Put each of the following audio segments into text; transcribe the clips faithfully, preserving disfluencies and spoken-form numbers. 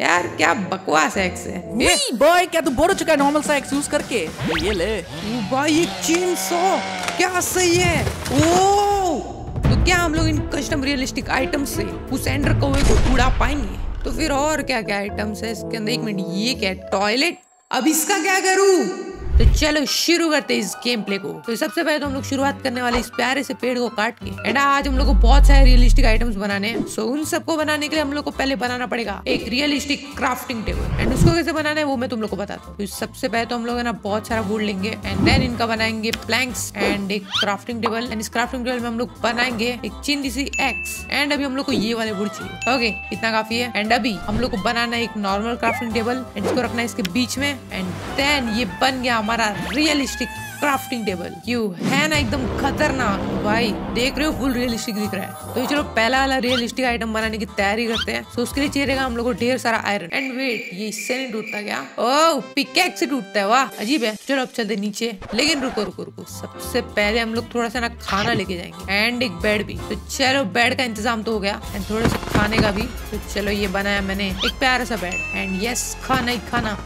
यार क्या बकवास एक्स है ये बॉय। क्या तू बोर हो चुका है नॉर्मल सा एक्स यूज करके? ये ले भाई ये चीन सौ क्या सही है। ओ तो क्या हम लोग इन कस्टम रियलिस्टिक आइटम से उस एंडर कौवे को उड़ा पाएंगे? तो फिर और क्या क्या आइटम्स है इसके अंदर? एक मिनट ये क्या है? टॉयलेट। अब इसका क्या करूं? तो चलो शुरू करते हैं इस गेम प्ले को। तो सबसे पहले तो हम लोग शुरुआत करने वाले इस प्यारे से पेड़ को काट के। एंड आज हम लोग को बहुत सारे रियलिस्टिक आइटम्स बनाने हैं। सो उन सबको बनाने के लिए हम लोग को पहले बनाना पड़ेगा एक रियलिस्टिक क्राफ्टिंग टेबल। एंड उसको कैसे बनाना है वो मैं तुम लोग को बताता हूँ। तो सबसे पहले तो हम लोग है ना बहुत सारा वुड लेंगे एंड देन इनका बनाएंगे प्लैंक्स एंड एक क्राफ्टिंग टेबल। एंड इस क्राफ्टिंग टेबल में हम लोग बनाएंगे एक चिंदी सी एक्स। एंड अभी हम लोग को ये वाले वुड चाहिए। ओके इतना काफी है। एंड अभी हम लोग को बनाना है एक नॉर्मल क्राफ्टिंग टेबल एंड इसको रखना है इसके बीच में। एंड देन ये बन गया हमारा रियलिस्टिक क्राफ्टिंग टेबल। क्यों है ना एकदम खतरनाक भाई, देख रहे हो फुल रियलिस्टिक दिख रहा है। तो चलो पहला वाला रियलिस्टिक आइटम बनाने की तैयारी करते हैं। तो उसके लिए चाहिए हम लोग को ढेर सारा आयरन। एंड वेट ये इससे नहीं टूटता क्या? ओह पिकैक्स से टूटता है, वाह अजीब है। चलो अब चलते नीचे, लेकिन रुको रुको रुको सबसे पहले हम लोग थोड़ा सा ना खाना लेके जाएंगे एंड एक बेड भी। तो चलो बेड का इंतजाम तो हो गया एंड थोड़ा सा खाने का भी। तो चलो ये बनाया मैंने एक प्यारा सा बेड एंड यस खाना ही खाना।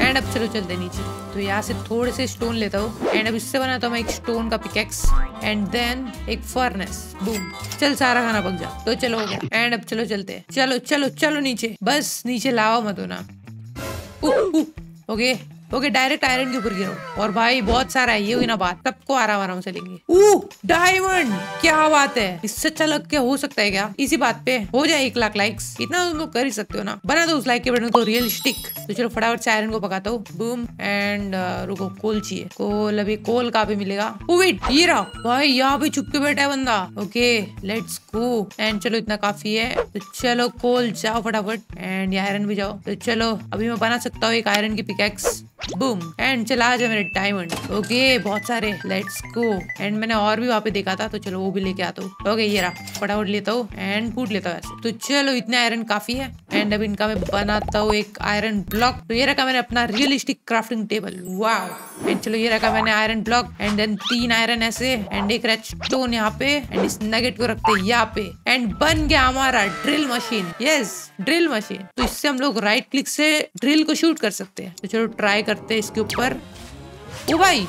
एंड अब चलो चलते नीचे। तो यहाँ से थोड़े से स्टोन लेता हूँ एंड अब इससे बनाता हूँ मैं एक स्टोन का पिकेक्स एंड देन एक फर्नेस। बूम चल सारा खाना पक जा। तो चलो हो गया। एंड अब चलो चलते चलो चलो चलो नीचे। बस नीचे लावा मत होना। ओके ओके डायरेक्ट आयरन के ऊपर गिरो। और भाई बहुत सारा है, ये हुई ना बात, सबको आराम आराम से लेंगे। ओह डायमंड क्या बात है। इससे अच्छा लग के हो सकता है क्या? इसी बात पे हो जाए एक लाख लाइक्स, इतना तुम लोग कर ही सकते हो ना। बना दो उस लाइक के बटन को रियलिस्टिक। तो चलो फटाफट से आयरन को पकाता हूँ। बूम एंड रुको कोल चाहिए। कोल अभी कोल कहाँ पे मिलेगा? ओ वेट ये रहा भाई, यहाँ पे छुप के बैठा है बंदा। Okay let's go. एंड चलो इतना काफी है। तो चलो कोल जाओ फटाफट एंड आयरन भी जाओ। तो चलो अभी मैं बना सकता हूँ एक आयरन की पिकेक्स। बूम एंड चला आ जाए मेरे डायमंड। ओके बहुत सारे लेट्स गो। एंड मैंने और भी वहाँ पे देखा था तो चलो वो भी लेके आता हूँ। ओके ये रहा फटाफट लेता हूँ एंड फूट लेता हूँ। तो चलो इतने आयरन काफी है। एंड अब इनका मैं बनाता हूँ एक आयरन ब्लॉक। तो ये रखा मैंने अपना realistic crafting table. Wow. And चलो ये रखा मैंने आयरन ब्लॉक एंड देन तीन आयरन ऐसे एंड एक रेडस्टोन यहाँ पे एंड इस नगेट को रखते हैं यहाँ पे। एंड बन गया हमारा drill machine. Yes drill machine. तो इससे हम लोग राइट क्लिक से ड्रिल को शूट कर सकते हैं। तो चलो ट्राई करते हैं इसके ऊपर। ओ भाई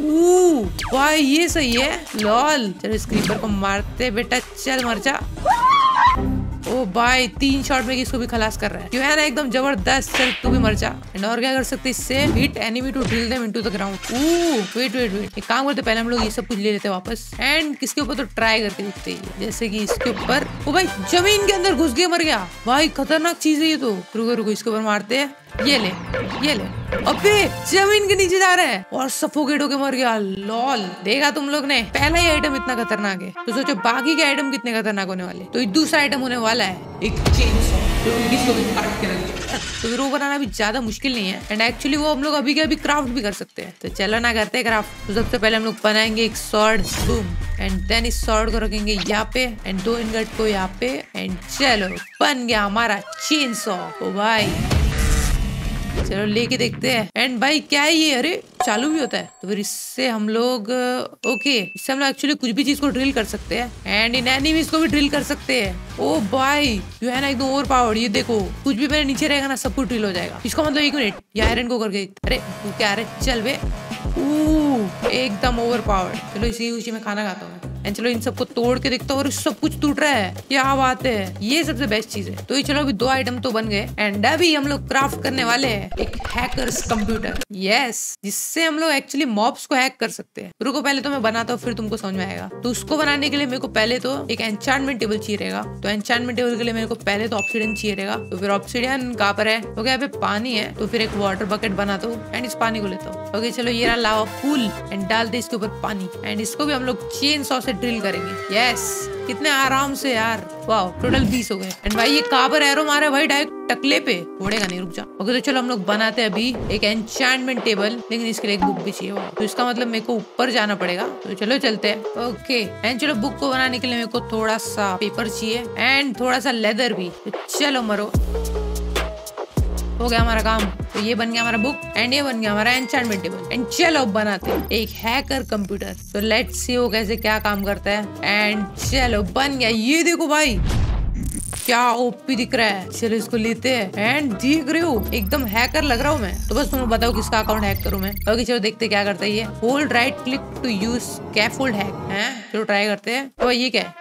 ओ भाई ये सही है लॉल। चलो इस क्रीपर को मारते बेटा, चल मर जा। ओ भाई तीन शॉट में इसको भी खलास कर रहा है। क्यों है ना एकदम जबरदस्त। चल तू भी मर जा। एंड और क्या कर सकते इससे? Hit enemy to drill them into the ground. Oh wait wait wait एक काम करते, पहले हम लोग ये सब कुछ ले लेते हैं वापस एंड किसके ऊपर तो ट्राई करते देखते हैं। जैसे कि इसके ऊपर। ओ भाई जमीन के अंदर घुस गया, मर गया। भाई खतरनाक चीज है ये तो। रुको रुको इसके ऊपर मारते है। ये ले ये ले। अबे जमीन के नीचे जा रहा है और सफोकेट होके मर गया। लॉल देखा तुम लोग ने, पहला ही आइटम इतना खतरनाक है तो सोचो बाकी के आइटम कितने खतरनाक होने वाले। तो दूसरा आइटम होने वाला है एक चेनसॉ। तो वो बनाना भी ज्यादा मुश्किल नहीं है एंड एक्चुअली वो हम लोग अभी के अभी क्राफ्ट भी कर सकते हैं। तो चलो ना करते हैं क्राफ्ट। तो सबसे पहले हम लोग बनाएंगे एक स्वॉर्ड। बूम एंड देन इस स्वॉर्ड को रखेंगे यहाँ पे एंड दो इनगट को यहाँ पे। एंड चलो बन गया हमारा चेनसॉ। ओ भाई चलो लेके देखते हैं। एंड भाई क्या है ये? अरे चालू भी होता है। तो फिर इससे हम लोग ओके इससे हम लोग एक्चुअली कुछ भी चीज को ड्रिल कर सकते हैं एंड इन एनिमीज को भी ड्रिल कर सकते हैं। ओ भाई जो है ना एकदम ओवर पावर। ये देखो कुछ भी मेरे नीचे रहेगा ना सब कुछ ड्रिल हो जाएगा। इसको मतलब एक मिनट ये आयरन को करके। अरे तू क्या रे, चल बे। ओह एकदम ओवर पावर। चलो इसी खुशी में खाना खाता हूँ। एंड चलो इन सबको तोड़ के देखता हूँ और सब कुछ टूट रहा है। क्या बात है, ये सबसे बेस्ट चीज है। तो ये चलो अभी दो आइटम तो बन गए एंड अभी हम लोग क्राफ्ट करने वाले हैं एक हैकर्स कंप्यूटर। यस जिससे हम लोग एक्चुअली मॉब्स को हैक कर सकते हैं। रुको पहले तो मैं बनाता हूँ फिर तुमको समझ में आएगा। तो उसको बनाने के लिए मेरे को पहले तो एक एन्चांटमेंट टेबल चाहिए रहेगा। तो एन्चांटमेंट टेबल के लिए मेरे को पहले तो ऑब्सीडियन चाहिए रहेगा। तो फिर ऑब्सीडियन कहाँ पर है? ओके यहाँ पे पानी है। तो फिर एक वाटर बकेट बनाता हूँ एंड इस पानी को लेता हूँ। ओके चलो ये रहा लावा पूल एंड डालते इसके ऊपर पानी एंड इसको भी हम लोग चेनसॉ से ड्रिल करेंगे। यस कितने आराम से यार। वाओ टोटल बीस हो गए। एंड भाई ये कहाँ पर एरो मारा है भाई? डायरेक्ट टकले पे, छोड़ेगा नहीं, रुक जा। ओके तो चलो हम लोग बनाते हैं अभी एक एन्चेंटमेंट टेबल, लेकिन इसके लिए एक बुक भी चाहिए। तो इसका मतलब मेरे को ऊपर जाना पड़ेगा। तो चलो चलते हैं। ओके एंड चलो बुक को बनाने के लिए मेरे को थोड़ा सा पेपर चाहिए एंड थोड़ा सा लेदर भी। तो चलो मरो, हो गया हमारा काम। तो ये बन गया हमारा बुक एंड ये बन गया हमारा एन्चेंटमेंट टेबल। एंड चलो बनाते हैं एक हैकर कंप्यूटर। तो लेट्स सी वो कैसे क्या काम करता है। एंड चलो बन गया। ये देखो भाई क्या ओपी दिख रहा है। चलो इसको लेते हैं। एंड देख रहे हो एकदम हैकर लग रहा हूँ मैं तो। बस तुम बताओ किसका अकाउंट हैक करूँ मैं। ओके चलो देखते क्या करता है ये। Hold right click to use scaffold hack. हैं चलो ट्राई करते हैं। तो ये क्या है?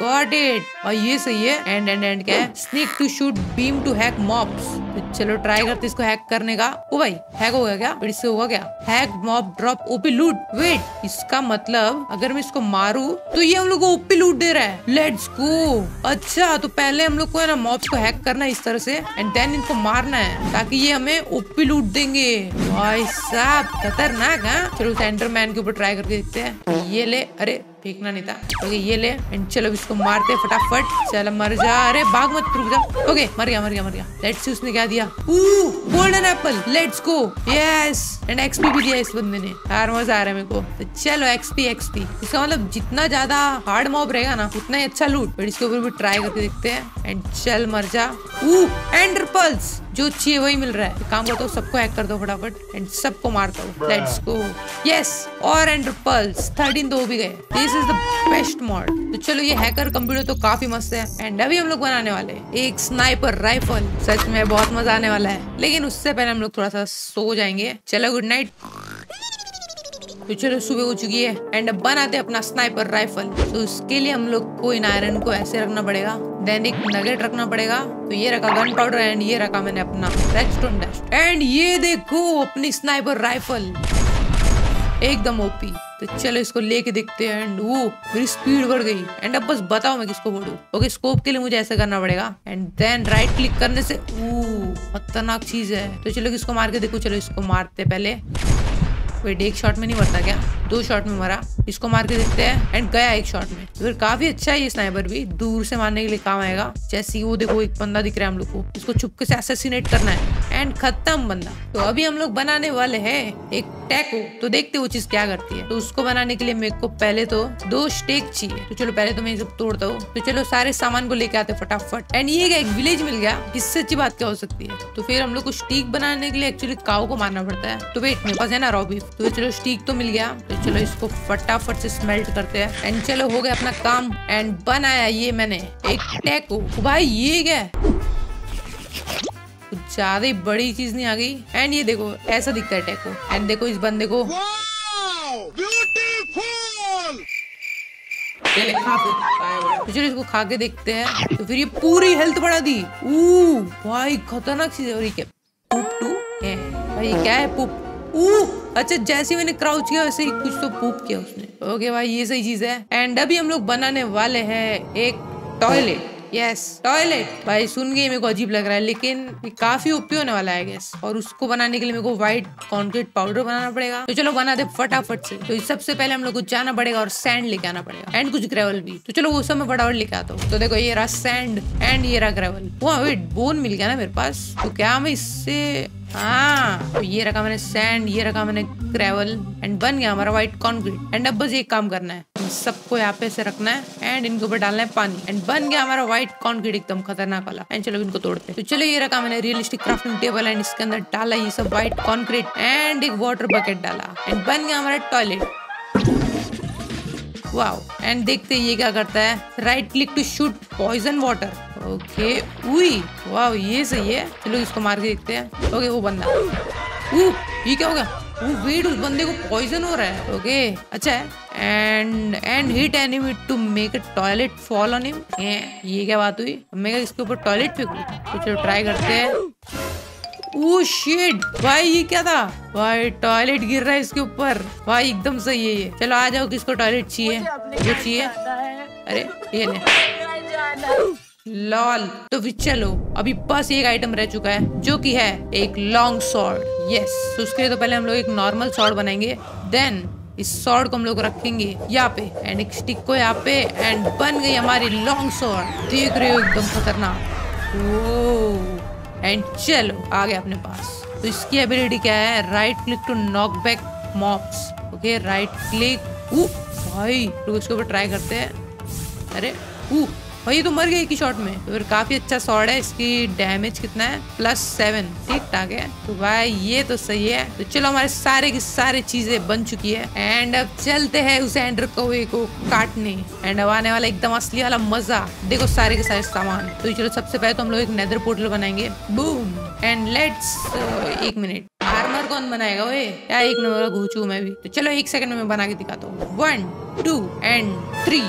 Got it. और ये सही है। एंड एंड एंड क्या है? Sneak to shoot beam to hack mobs. तो चलो ट्राई करते इसको हैक करने का। ओ भाई हैक हो गया क्या? फिर से हुआ क्या? Hack mob drop OP loot. Wait, इसका मतलब अगर मैं इसको मारू तो ये हम लोग को ओपी लूट दे रहा है। Let's go. अच्छा तो पहले हम लोग को है ना मॉब्स को हैक करना है इस तरह से एंड देन इनको मारना है ताकि ये हमें ओपी लूट देंगे। भाई साहब खतरनाक है। चलो सेंटरमैन के ऊपर ट्राई करके देखते है। ये ले, अरे फेंकना नहीं था। ओके ये ले एंड चलो इसको मारते फटाफट। चल मर जा। अरे भाग मत, रुक जा। ओके मर गया मर गया मर गया। लेट्स सी उसने क्या दिया। Golden apple. Let's go. Yes and XP भी दिया इस बंदे ने। यार मजा आ रहा है मेरे को। तो चलो एक्सपी एक्सपी। इसका मतलब जितना ज्यादा हार्ड मॉब रहेगा ना उतना ही अच्छा लूट। बट इसके ऊपर भी ट्राई करके देखते हैं। एंड चल मर जा। Ender pearls. जो चाहिए वही मिल रहा है। काम करता हूँ सबको हैक कर दो फटाफट एंड सबको मारता हूँ। Let's go. यस और एंडर पर्ल्स। थर्टीन दो भी गए। This is the best mod. तो चलो ये हैकर कंप्यूटर तो काफी मस्त है। एंड अभी हम लोग बनाने वाले एक स्नाइपर राइफल। सच में बहुत मजा आने वाला है। लेकिन उससे पहले हम लोग थोड़ा सा सो जाएंगे। चलो गुड नाइट। तो चलो सुबह हो चुकी है एंड अब बनाते हैं अपना स्नाइपर राइफल। तो उसके लिए हम लोग को इन आयरन को ऐसे रखना पड़ेगा। देन एक नगेट रखना पड़ेगा। तो ये रखा गन पाउडर एंड ये रखा मैंने अपना रेडस्टोन डस्ट। एंड ये देखो अपनी स्नाइपर राइफल एकदम ओपी। तो चलो इसको लेके देखते हैं। एंड वो मेरी स्पीड बढ़ गई। एंड अब बस बताओ मैं किसको बोलूं। ओके स्कोप के लिए मुझे ऐसा करना पड़ेगा एंड देन राइट क्लिक करने से खतरनाक चीज है। तो चलो किसको मार के देखो। चलो इसको मारते पहले। वेट, एक शॉट में नहीं मरता क्या? दो शॉट में मरा। इसको मार के देखते हैं। एंड गया एक शॉट में। फिर काफी अच्छा है ये स्नाइपर भी। दूर से मारने के लिए काम आएगा। जैसे वो देखो एक बंदा दिख रहा है हम लोग को। इसको चुपके से असैसिनेट करना है एंड खत्म बंदा। तो अभी हम लोग बनाने वाले हैं एक टैको। तो देखते वो चीज क्या करती है। तो उसको बनाने के लिए मेरे को पहले तो दो स्टेक चाहिए। तो चलो पहले तो मैं ये सब तोड़ता हूँ। तो चलो सारे सामान को लेके आते फटाफट। एंड ये एक विलेज मिल गया। इससे अच्छी बात क्या हो सकती है। तो फिर हम लोग को स्टीक बनाने के लिए एक्चुअली काऊ को मारना पड़ता है। तो वेट, मेरे पास है ना रॉबी। तो चलो स्टीक तो मिल गया। तो चलो इसको फटाफट से स्मेल्ट करते हैं। एंड चलो हो गया अपना काम। एंड बनाया ये मैंने एक टैको। भाई ये क्या है? कुछ ज्यादा ही बड़ी चीज नहीं आ गई। एंड ये देखो ऐसा दिखता है टैको। एंड देखो इस बंदे को। तो चलो इसको खा के देखते हैं। तो फिर ये पूरी हेल्थ बढ़ा दी। ओ भाई खतरनाक चीज है। और ये क्या पुप टू है भाई? क्या है पुप? अच्छा जैसे मैंने क्राउच किया वैसे ही कुछ तो पूप किया उसने। ओके भाई ये सही चीज है। एंड अभी हम लोग बनाने वाले हैं एक टॉयलेट। Yes toilet. भाई सुन के मेरे को अजीब लग रहा है लेकिन काफी ओपी होने वाला है गैस। और उसको बनाने के लिए मेरे को व्हाइट कॉन्क्रीट पाउडर बनाना पड़ेगा। तो चलो बना दे फटाफट से। तो सबसे पहले हम लोग को जाना पड़ेगा और सैंड लेके आना पड़ेगा एंड कुछ ग्रेवल भी। तो चलो वो सब मैं फटाफट लेके आता हूँ। तो देखो ये रहा सैंड एंड ये रहा ग्रेवल। वाह वेट, बोन मिल गया ना मेरे पास। तो क्या मैं इससे, हाँ तो ये रखा मैंने सैंड, ये रखा मैंने ग्रेवल एंड बन गया हमारा व्हाइट कॉन्क्रीट। एंड अब बस एक काम करना है, सबको यहाँ पे से रखना है एंड इनके ऊपर डालना है पानी एंड बन गया हमारा व्हाइट कॉन्क्रीट एकदम खतरनाक वाला। एंड चलो इनको तोड़ते। तो चलो ये रखा मैंने रियलिस्टिक क्राफ्टिंग टेबल एंड इसके अंदर डाला ये सब व्हाइट कॉन्क्रीट एंड एक वाटर बकेट डाला एंड बन गया हमारा टॉयलेट। वाओ। एंड देखते ये क्या करता है। Right click to shoot poison water. Okay उई वाओ ये सही है। चलो इसको मार के देखते हैं। ओके वो बंदा, ये क्या हो गया? वो वेट, उस बंदे को पॉइजन हो रहा है। ओके अच्छा है। And and hit enemy to make a toilet fall on him. ये क्या बात हुई? मैं इसके ऊपर टॉयलेट फेंकूं? तो चलो ट्राई करते हैं। ओ शिट भाई ये क्या था? भाई टॉयलेट गिर रहा है इसके ऊपर। भाई एकदम सही है ये। चलो आ जाओ, किसको टॉयलेट चाहिए? वो चाहिए। अरे ये नहीं लॉल। तो फिर चलो अभी बस एक आइटम रह चुका है जो कि है एक लॉन्ग सॉर्ड। यस तो उसके लिए तो पहले हम लोग एक नॉर्मल सॉर्ड बनाएंगे। देन इस सॉर्ड को हम लोग रखेंगे यहाँ पे एंड एक स्टिक को यहाँ पे एंड बन गई हमारी लॉन्ग सॉर्ड। देख रहे हो एकदम खतरनाक। एंड चलो आ गए अपने पास। तो इसकी एबिलिटी क्या है? Right click to knock back mobs. Okay right click. ओ भाई तो इसके ऊपर ट्राई करते हैं। अरे ओ और ये तो मर गई की शॉट में। और काफी अच्छा शॉट है, इसकी डैमेज कितना है, प्लस सेवन, ठीक ठाक है। तो भाई ये तो सही है। तो चलो हमारे सारे की सारी चीजें बन चुकी है एंड अब चलते हैं उस एंडर कौवे को काटने एंड अब आने वाला एकदम असली वाला मजा। देखो सारे के सारे सामान। तो चलो सबसे पहले तो हम लोग एक नेदर पोर्टल बनाएंगे, बूम एंड लेट्स। एक मिनट, आर्मर कौन बनाएगा ओए यार, एक नंबर घूचू मैं भी। तो चलो एक सेकंड में मैं बना के दिखाता हूँ, one two and three,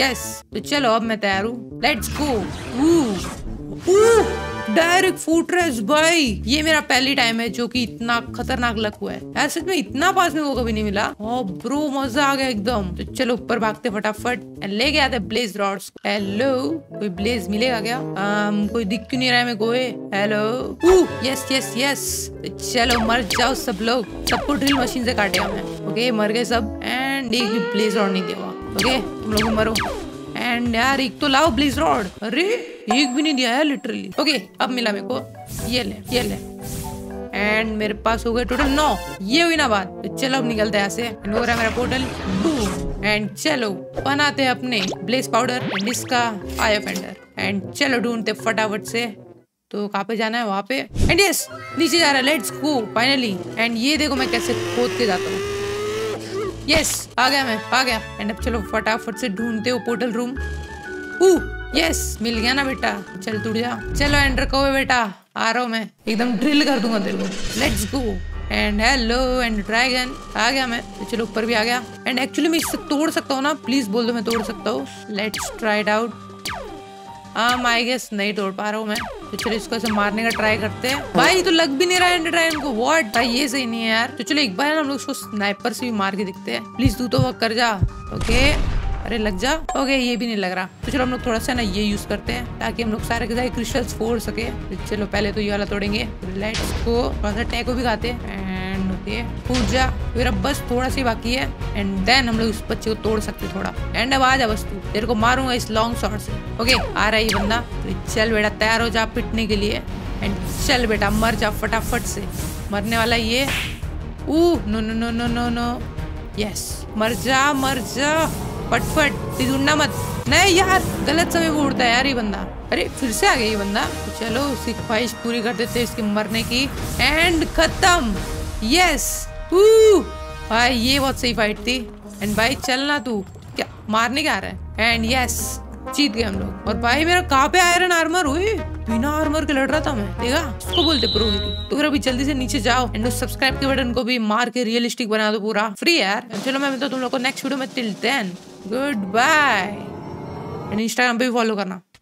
yes. तो चलो अब मैं तैयार हूँ, लेट्स गो। डायरेक्ट फुटरेस भाई, ये मेरा पहली टाइम है जो कि इतना खतरनाक लक हुआ है यार, सच में इतना पास में वो कभी नहीं मिला। ओ ब्रो मजा आ गया एकदम। तो चलो ऊपर भागते फटाफट, ले गया था ब्लेज रॉड्स। हेलो, कोई ब्लेज मिलेगा क्या? आम, कोई दिख क्यों नहीं रहा है मेरे को। Hello, yes yes yes. चलो मर जाओ सब लोग, सबको ड्रिल मशीन से काटे हमें। ओके मर गए सब एंड एक भी ब्लेज रॉड नहीं दिया। ओके तुम लोग मरो एंड यार एक तो लाओ ब्लेज रॉड। अरे एक भी नहीं दिया है लिटरली। ओके अब मिला मेरे को, ये ले ये ले एंड मेरे पास हो गए टोटल नौ। ये हुई ना बात। चलो अब निकलते हैं यहाँ से। हो रहा है मेरा पोर्टल एंड चलो बनाते हैं अपने ब्लेज पाउडर एंड इसका आई ऑफेंडर एंड चलो ढूंढते फटाफट से। तो कहाँ पे जाना है, वहाँ पे एंड यस नीचे जा रहा है, लेट्स गो फाइनली। एंड ये देखो मैं कैसे खोद के जाता हूँ। यस yes, आ गया मैं, आ गया एंड अब चलो फटाफट से ढूंढते हो पोर्टल रूम। यस yes, मिल गया ना बेटा, चल टूट जा। चलो एंडर कौवे बेटा आ रहा हूँ मैं, एकदम ड्रिल कर दूंगा तेरे को। Let's go and hello and dragon, आ गया मैं। तो चलो ऊपर भी आ गया एंड एक्चुअली मैं इससे तोड़ सकता हूँ ना, प्लीज बोल दो मैं तोड़ सकता हूँ। Let's try it out. Um I guess नहीं तोड़ पा रहा हूँ मैं। तो चलो इसको ऐसे मारने का ट्राई करते हैं। भाई तो लग भी नहीं रहा है एंडर ड्रैगन को, व्हाट भाई ये सही नहीं है यार। तो चलो एक बार हम लोग इसको स्नाइपर से भी मार के देखते हैं, प्लीज तू तो वर्क कर जा। ओके अरे लग जा। ओके ये भी नहीं लग रहा। तो चलो हम लोग थोड़ा सा ना ये यूज करते हैं ताकि हम लोग सारे के सारे क्रिस्टल्स फोड़ सके। तो चलो पहले तो ये वाला तोड़ेंगे, लेट्स गो। थोड़ा सा टैको भी खाते एंड ओके फूट जा, फिर अब बस थोड़ा सी बाकी है एंड देन हम लोग इस बच्चे को तोड़ सकते थोड़ा। एंड अब आ जा बस, तू तेरे को मारूंगा इस लॉन्ग शॉट से। ओके आ रहा है ये बंदा। चल बेटा तैयार हो जा पिटने के लिए एंड चल बेटा मर जा फटाफट से, मरने वाला ये। Oh no no no no no no, yes मर जा मर जा फटफट, ढूंढना मत। नहीं यार गलत समय वो उड़ता है यार ये बंदा। अरे फिर से आ गया ये बंदा। तो चलो उसकी ख्वाहिश पूरी कर देते इसके मरने की एंड खत्म। यस भाई ये बहुत सही फाइट थी एंड भाई चलना तू क्या मारने के आ रहा है एंड यस जीत गए हम लोग। और भाई मेरा कहाँ पे आयरन आर्मर हुई, बिना आर्मर के लड़ रहा था मैं, देखा इसको बोलते प्रो हीरो। तो फिर अभी जल्दी से नीचे जाओ एंड उस सब्सक्राइब के बटन को भी मार के रियलिस्टिक बना दो पूरा, फ्री यार। चलो मैं मिलता हूँ तुम लोग को नेक्स्ट वीडियो में, till then good bye and Instagram पे भी फॉलो करना।